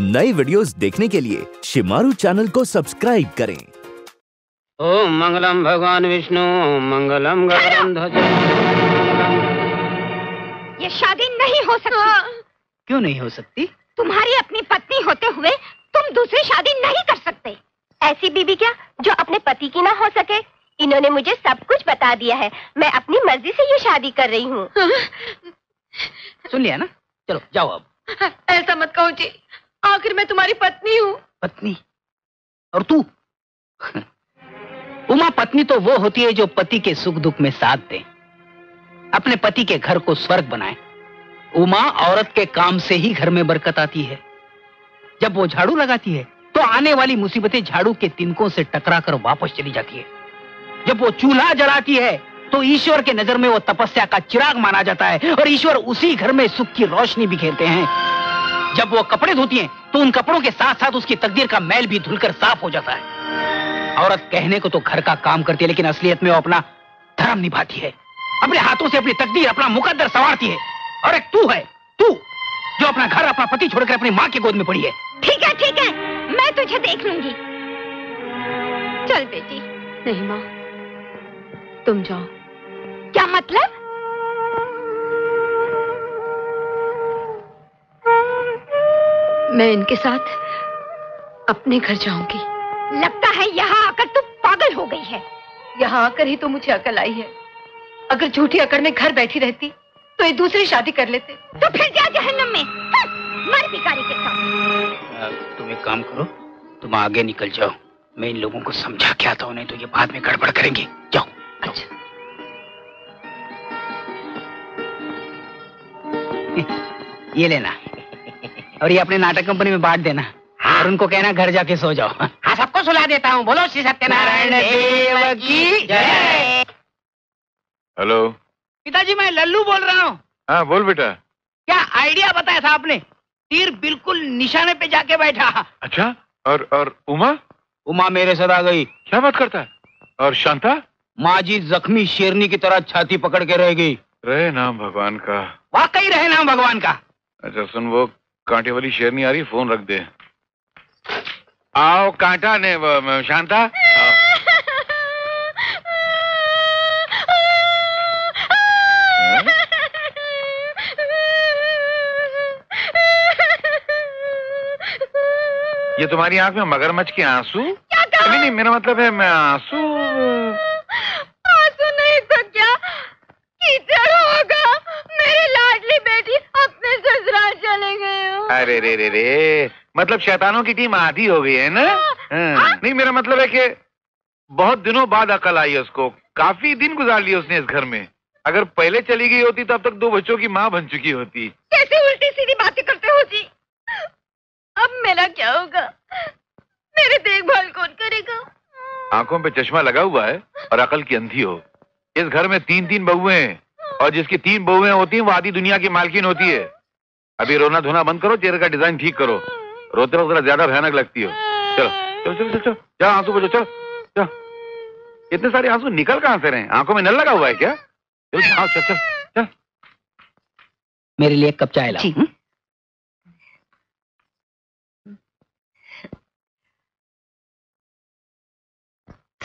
नए वीडियोस देखने के लिए शिमारू चैनल को सब्सक्राइब करें। ओम मंगलम भगवान विष्णु मंगलम गरुड़ं ध्वजं। ये शादी नहीं हो सकती। क्यों नहीं हो सकती? तुम्हारी अपनी पत्नी होते हुए तुम दूसरी शादी नहीं कर सकते। ऐसी बीबी क्या जो अपने पति की ना हो सके। इन्होंने मुझे सब कुछ बता दिया है। मैं अपनी मर्जी से ये शादी कर रही हूँ। सुन लिया ना, चलो जाओ अब। ऐसा मत कहो जी, आखिर मैं तुम्हारी पत्नी हूँ। पत्नी? और तू? उमा, पत्नी तो वो होती है जो पति के सुख दुख में साथ दे, अपने पति के घर को स्वर्ग बनाए। उमा, औरत के काम से ही घर में बरकत आती है। जब वो झाड़ू लगाती है तो आने वाली मुसीबतें झाड़ू के तिनकों से टकराकर वापस चली जाती है। जब वो चूल्हा जलाती है तो ईश्वर के नजर में वो तपस्या का चिराग माना जाता है और ईश्वर उसी घर में सुख की रोशनी बिखेरते हैं। जब वो कपड़े धोती हैं तो उन कपड़ों के साथ साथ उसकी तकदीर का मैल भी धुलकर साफ हो जाता है। औरत कहने को तो घर का काम करती है, लेकिन असलियत में वो अपना धर्म निभाती है। अपने हाथों से अपनी तकदीर, अपना मुकद्दर संवारती है। और एक तू है, तू जो अपना घर, अपना पति छोड़कर अपनी माँ की गोद में पड़ी है। ठीक है, मैं तुझे देख लूंगी। चल बेटी। नहीं माँ, तुम जाओ। क्या मतलब? मैं इनके साथ अपने घर जाऊंगी। लगता है यहाँ आकर तुम पागल हो गई है। यहाँ आकर ही तो मुझे अकल आई है। अगर झूठी अकड़ में घर बैठी रहती तो ये दूसरी शादी कर लेते। तो फिर जा जहन्नम में, मर भिखारी के साथ। तुम एक काम करो, तुम आगे निकल जाओ। मैं इन लोगों को समझा के आता हूँ, नहीं तो ये बाद में गड़बड़ करेंगे। जाओ। अच्छा। ये लेना और ये अपने नाटक कंपनी में बांट देना। हाँ। और उनको कहना घर जाके सो जाओ। हाँ, सबको सुला देता हूँ। बोलो श्री सत्यनारायण देव की जय। हेलो पिताजी, मैं लल्लू बोल रहा हूँ। हाँ बोल बेटा। क्या आइडिया बताया था आपने। तीर बिल्कुल निशाने पे जाके बैठा। अच्छा, और उमा? उमा मेरे साथ आ गई। क्या बात करता है? और शांता? माँ जी जख्मी शेरनी की तरह छाती पकड़ के रह गई। रहे नाम भगवान का। वाकई रहे नाम भगवान का। अच्छा सुन, वो कांटे वाली शेरनी आ रही, फोन रख दे। आओ कांटा ने शांता। ये तुम्हारी आंख में मगरमच्छ के आंसू? नहीं नहीं, मेरा मतलब है मैं आंसू। आंसू नहीं तो क्या कीचड़ होगा। मेरी लाडली बेटी अपने ससुराल चले गए हो। अरे रे रे रे, मतलब शैतानों की टीम आधी हो गई है ना। नहीं, मेरा मतलब है कि बहुत दिनों बाद अकल आई है उसको। काफी दिन गुजार लिए उसने इस घर में। अगर पहले चली गई होती तो अब तक 2 बच्चों की माँ बन चुकी होती। कैसे उल्टी सीधी बातें करते हो जी। अब मेरा क्या होगा? मेरे देखभाल कौन करेगा? आंखों पे चश्मा लगा हुआ है और अकल की अंधी हो। इस घर में 3 बहुएं हैं और जिसकी 3 बहुएं होती हैं वो आधी दुनिया की मालकिन होती है। अभी रोना धोना बंद करो, चेहरे का डिजाइन ठीक करो। रोते रोते ज्यादा भयानक लगती हो। चलो चलो चलो चलो, चलो आंसू बचो। चलो चलो, इतने सारे आंसू निकल कहां से रहे? आंखों में नल लगा हुआ है क्या? चलो चल चल चल। मेरे लिए एक कप चाय लाओ।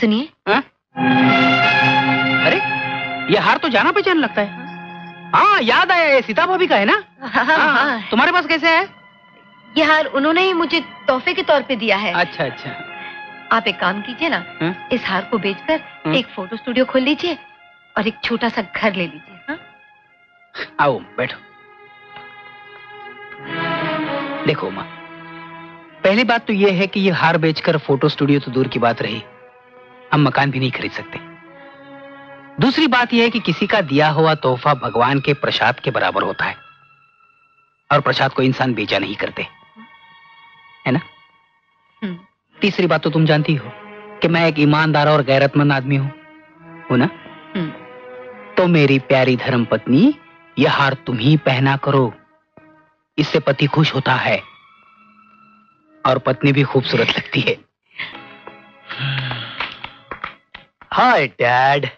सुनिए। अरे ये हार तो जाना पहचान लगता है। हाँ याद आया, ये सीता भाभी का है ना। हाँ, हाँ, हाँ। तुम्हारे पास कैसे है ये हार? उन्होंने ही मुझे तोहफे के तौर पे दिया है। अच्छा अच्छा। आप एक काम कीजिए ना, इस हार को बेचकर एक फोटो स्टूडियो खोल लीजिए और एक छोटा सा घर ले लीजिए। हाँ? आओ बैठो। देखो माँ, पहली बात तो यह है कि ये हार बेचकर फोटो स्टूडियो तो दूर की बात रही, हम मकान भी नहीं खरीद सकते। दूसरी बात यह है कि किसी का दिया हुआ तोहफा भगवान के प्रसाद के बराबर होता है और प्रसाद को इंसान बेचा नहीं करते, है ना। तीसरी बात तो तुम जानती हो कि मैं एक ईमानदार और गैरतमंद आदमी हूं, हो ना। तो मेरी प्यारी धर्मपत्नी, यह हार तुम ही पहना करो। इससे पति खुश होता है और पत्नी भी खूबसूरत लगती है। Hi dad.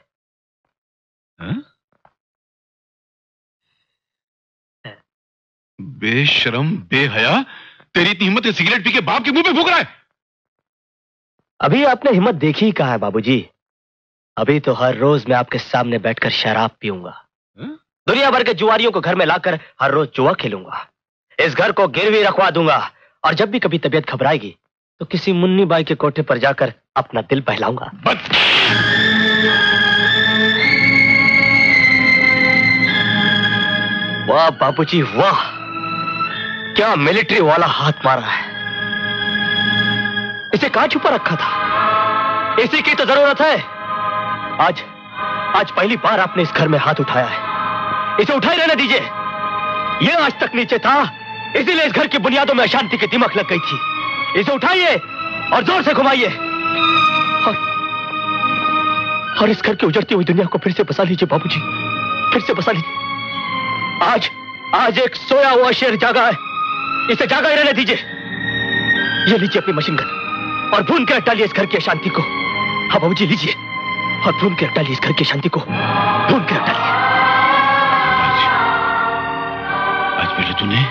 बेशरम बेहया, तेरी इतनी हिम्मत है सिगरेट पी के बाप के मुंह पे फूंक रहा है। अभी आपने हिम्मत देखी कहाँ है बाबूजी। अभी तो हर रोज मैं आपके सामने बैठकर शराब पीऊंगा, दुनिया भर के जुआरियों को घर में लाकर हर रोज जुआ खेलूंगा, इस घर को गिरवी रखवा दूंगा और जब भी कभी तबीयत घबराएगी तो किसी मुन्नी बाई के कोठे पर जाकर अपना दिल बहलाऊंगा। वाह बाबूजी वाह, क्या मिलिट्री वाला हाथ मारा है। इसे कहाँ छुपा रखा था, इसी की तो जरूरत है। आज पहली बार आपने इस घर में हाथ उठाया है, इसे उठाए रहने दीजिए। यह आज तक नीचे था, इसीलिए इस घर की बुनियादों में अशांति की दीमक लग गई थी। इसे उठाइए और जोर से घुमाइए और इस घर की उजड़ती हुई दुनिया को फिर से बसा लीजिए बाबूजी, फिर से बसा लीजिए। आज एक सोया हुआ शेर जागा है, इसे जागा ही रहने दीजिए। ये लीजिए अपनी मशीन गन और भून कर डालिए इस घर की अशांति को। हाँ बाबूजी लीजिए और भून कर डालिए इस घर की शांति को, भून कर डालिए। आज पहले तूने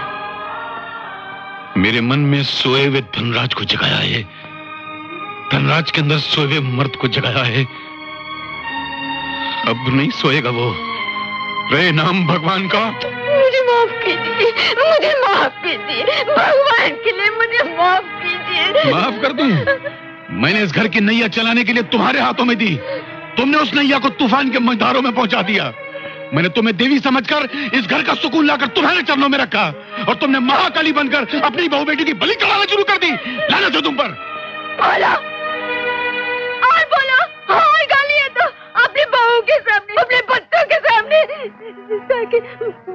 मेरे मन में सोए हुए धनराज को जगाया है, धनराज के अंदर सोए हुए मर्द को जगाया है। अब नहीं सोएगा वो, रे नाम भगवान का। मुझे माफ कीजिए, मुझे माफ कीजिए, भगवान के लिए मुझे माफ कीजिए। माफ कर दूं? मैंने इस घर की नैया चलाने के लिए तुम्हारे हाथों में दी, तुमने उस नैया को तूफान के मझधारों में पहुंचा दिया। मैंने तुम्हें देवी समझकर इस घर का सुकून लाकर तुम्हारे चरणों में रखा और तुमने महाकाली बनकर अपनी बहू बेटी की बलि चढ़ाना शुरू कर दी। लानत हो तुम पर। और बोलो, और गाली है तो अपने बहू के सामने, अपने बच्चों के सामने, ताकि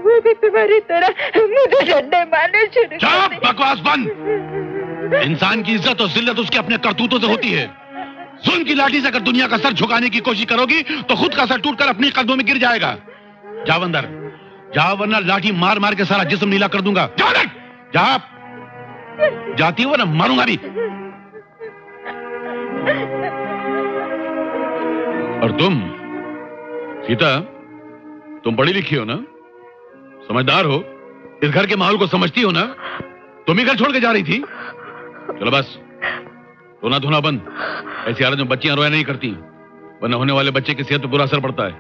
वो भी तुम्हारी तरह मुझे डंडे मारने शुरू कर दें। बकवास बंद। इंसान की इज्जत और जिल्लत उसके अपने करतूतों से होती है। जुल्म की लाठी से अगर दुनिया का सर झुकाने की कोशिश करोगी तो खुद का सर टूटकर अपने कदमों में गिर जाएगा। जाओ अंदर, जाओ वरना लाठी मार मार के सारा जिस्म नीला कर दूंगा। जाओ अंदर, जाओ। जाती हो ना मारूंगा भी। और तुम सीता, तुम पढ़ी लिखी हो ना, समझदार हो, इस घर के माहौल को समझती हो ना, तुम ही घर छोड़ के जा रही थी। चलो बस, रोना धोना बंद। ऐसी हालत में बच्चियां रोया नहीं करती, वरना होने वाले बच्चे की सेहत पर बुरा असर पड़ता है।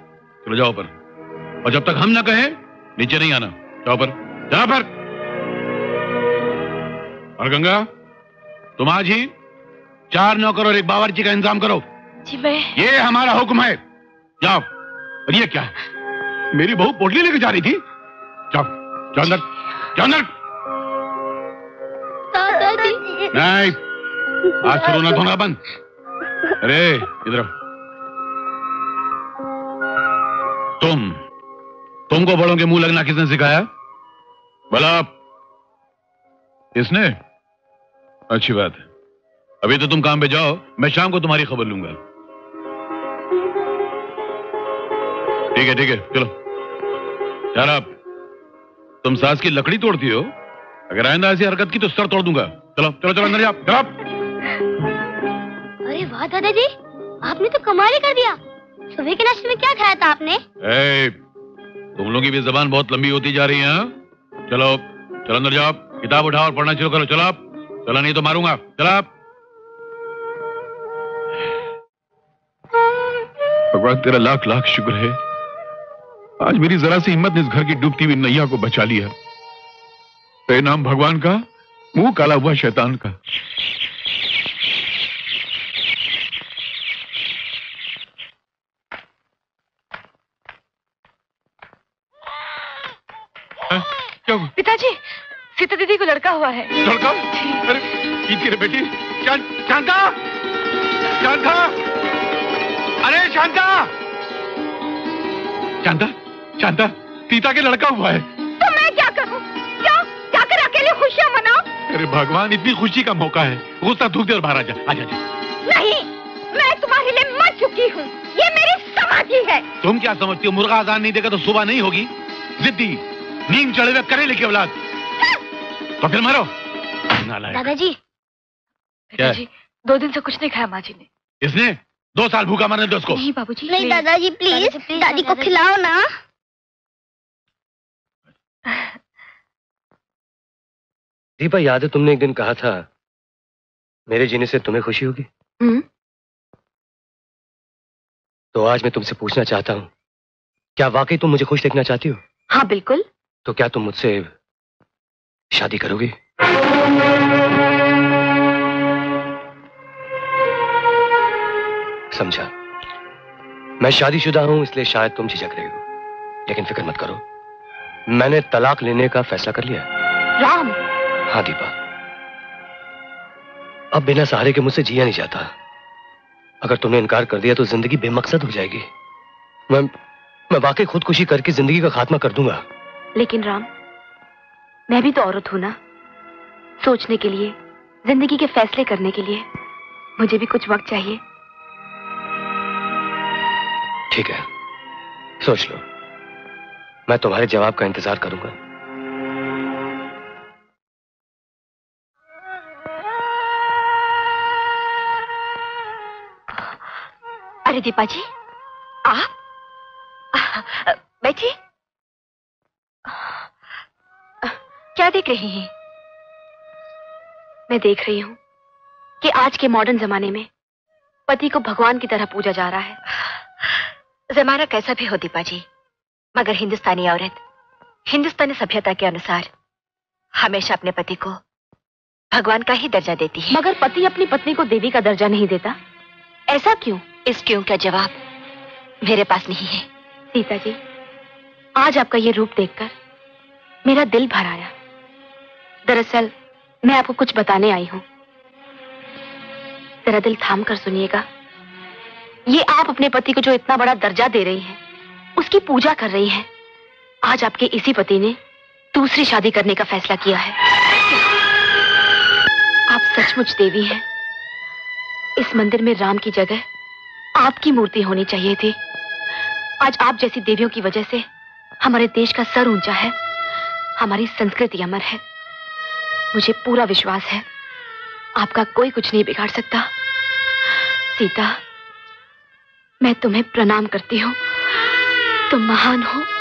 चलो जाओ पर, और जब तक हम ना कहें नीचे नहीं आना। जाओ पर, जाओ पर। और गंगा, तुम आज ही 4 नौकर और 1 बावर्ची का इंतजाम करो। जी मैं। ये हमारा हुक्म है। जाओ। और ये क्या, मेरी बहू पोटली लेकर जा रही थी। जाओ, जाओ अंदर, जाओ अंदर। नहीं, आज से रोना धोना बंद। अरे इधर, तुमको बड़ों के मुंह लगना किसने सिखाया? भला इसने? अच्छी बात है, अभी तो तुम काम पे जाओ, मैं शाम को तुम्हारी खबर लूंगा। ठीक है ठीक है, चलो। यार आप, तुम सास की लकड़ी तोड़ती हो, अगर आइंदा ऐसी हरकत की तो सर तोड़ दूंगा। चलो चलो चलो अंदर जाओ। अरे वाह दादाजी, आपने तो कमाल ही कर दिया। सुबह के नाश्ते में क्या खाया था आपने? ए, तुम लोगों की भी जबान बहुत लंबी होती जा रही है। चलो चलो अंदर जाओ, किताब उठाओ और पढ़ना शुरू करो। चलो आप, चलो नहीं तो मारूंगा। चलो आप। भगवान तेरा लाख लाख शुक्र है, आज मेरी जरा सी हिम्मत ने इस घर की डूबती हुई नैया को बचा लिया। तेरे नाम भगवान का, मुंह काला हुआ शैतान का। पिताजी, सीता दीदी को लड़का हुआ है। लड़का? अरे की रे बेटी। शांता, शांता, अरे शांता, शांता, शांता, सीता के लड़का हुआ है। तो मैं क्या करूं? जाओ जाकर अकेले खुशियां मनाओ। अरे भगवान, इतनी खुशी का मौका है, गुस्सा थूक दे और बाहर आ जा। आजा। नहीं, मैं तुम्हारे लिए मर चुकी हूँ, ये मेरी समाधि है। तुम क्या समझती हो, मुर्गा आजान नहीं देगा तो सुबह नहीं होगी? जिद्दी, नीम चढ़े हुए करे लेके औलाद। तो फिर मारो। दादाजी, क्या है? 2 दिन से कुछ नहीं खाया माँ जी ने। इसने 2 साल भूखा मरने दो उसको। नहीं बाबूजी। नहीं दादाजी प्लीज, दादी को खिलाओ ना। दीपा, याद है तुमने एक दिन कहा था मेरे जीने से तुम्हें खुशी होगी? तो आज मैं तुमसे पूछना चाहता हूँ, क्या वाकई तुम मुझे खुश देखना चाहती हो? हाँ बिल्कुल। तो क्या तुम मुझसे शादी करोगी? समझा, मैं शादीशुदा हूं इसलिए शायद तुम झिझक रहे हो, लेकिन फिक्र मत करो, मैंने तलाक लेने का फैसला कर लिया। राम! हाँ दीपा, अब बिना सहारे के मुझसे जिया नहीं जाता। अगर तुमने इनकार कर दिया तो जिंदगी बेमकसद हो जाएगी। मैं वाकई खुदकुशी करके जिंदगी का खात्मा कर दूंगा। लेकिन राम, मैं भी तो औरत हूं ना, सोचने के लिए, जिंदगी के फैसले करने के लिए मुझे भी कुछ वक्त चाहिए। ठीक है, सोच लो, मैं तुम्हारे जवाब का इंतजार करूंगा। अरे दीपा जी, आप बैठिए। क्या देख रही हैं? मैं देख रही हूं कि आज के मॉडर्न जमाने में पति को भगवान की तरह पूजा जा रहा है। जमाना कैसा भी हो दीपा जी, मगर हिंदुस्तानी औरत हिंदुस्तानी सभ्यता के अनुसार हमेशा अपने पति को भगवान का ही दर्जा देती है। मगर पति अपनी पत्नी को देवी का दर्जा नहीं देता, ऐसा क्यों? इस क्यों का जवाब मेरे पास नहीं है। सीता जी, आज आपका ये रूप देखकर मेरा दिल भर आया। दरअसल मैं आपको कुछ बताने आई हूं, जरा दिल थाम कर सुनिएगा। ये आप अपने पति को जो इतना बड़ा दर्जा दे रही हैं, उसकी पूजा कर रही हैं। आज आपके इसी पति ने दूसरी शादी करने का फैसला किया है। आप सचमुच देवी हैं। इस मंदिर में राम की जगह आपकी मूर्ति होनी चाहिए थी। आज आप जैसी देवियों की वजह से हमारे देश का सर ऊंचा है, हमारी संस्कृति अमर है। मुझे पूरा विश्वास है आपका कोई कुछ नहीं बिगाड़ सकता। सीता, मैं तुम्हें प्रणाम करती हूँ, तुम महान हो।